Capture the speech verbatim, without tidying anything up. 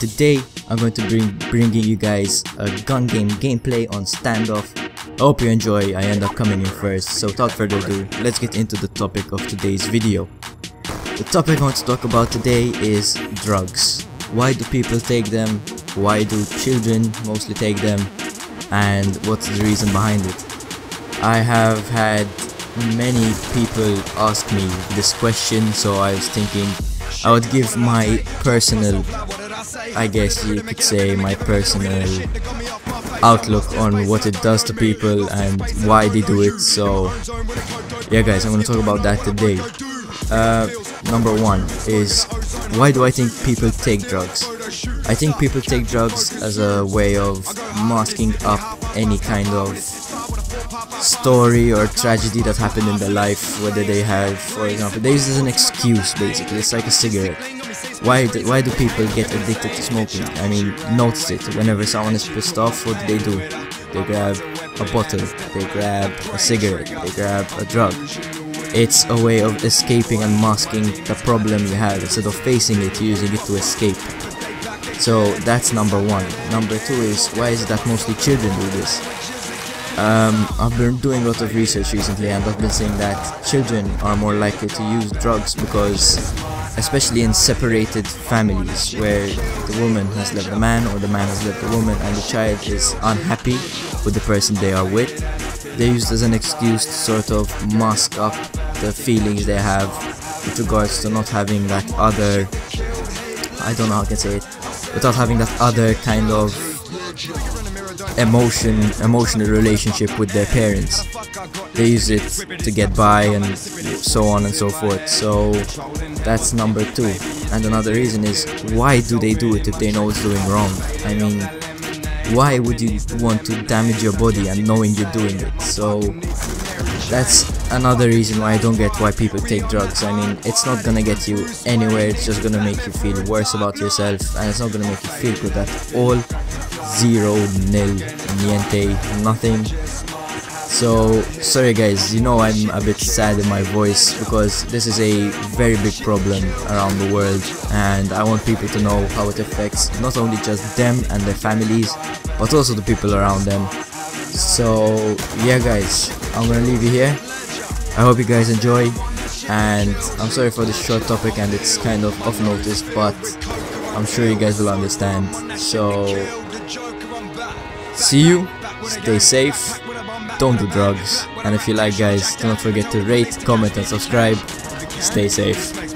and today I'm going to bring bringing you guys a gun game gameplay on Standoff. I hope you enjoy. I end up coming in first, so without further ado, let's get into the topic of today's video. The topic I want to talk about today is drugs. Why do people take them? Why do children mostly take them? And what's the reason behind it? I have had many people ask me this question, so I was thinking I would give my personal, I guess you could say, my personal outlook on what it does to people and why they do it. So yeah guys, I'm gonna talk about that today. Uh, number one is, why do I think people take drugs? I think people take drugs as a way of masking up any kind of story or tragedy that happened in their life, whether they have, for example, they use it as an excuse basically. It's like a cigarette. Why do, why do people get addicted to smoking? I mean, notice it. Whenever someone is pissed off, what do they do? They grab a bottle, they grab a cigarette, they grab a drug. It's a way of escaping and masking the problem you have instead of facing it, using it to escape. So that's number one. Number two is, why is it that mostly children do this? Um, I've been doing a lot of research recently and I've been saying that children are more likely to use drugs because, especially in separated families where the woman has left the man or the man has left the woman and the child is unhappy with the person they are with, they use it as an excuse to sort of mask up the feelings they have with regards to not having that other, I don't know how I can say it, without having that other kind of emotion emotional relationship with their parents. They use it to get by and so on and so forth. So that's number two. And another reason is, why do they do it if they know it's doing wrong? I mean, why would you want to damage your body and knowing you're doing it? So that's another reason why I don't get why people take drugs. I mean, it's not gonna get you anywhere, it's just gonna make you feel worse about yourself and it's not gonna make you feel good at all. Zero, nil, niente, nothing. So sorry guys, you know I'm a bit sad in my voice because this is a very big problem around the world and I want people to know how it affects not only just them and their families but also the people around them. So yeah guys, I'm gonna leave you here. I hope you guys enjoy, and I'm sorry for this short topic and it's kind of off notice, but I'm sure you guys will understand. So see you, stay safe, don't do drugs, and if you like guys, don't forget to rate, comment and subscribe. Stay safe.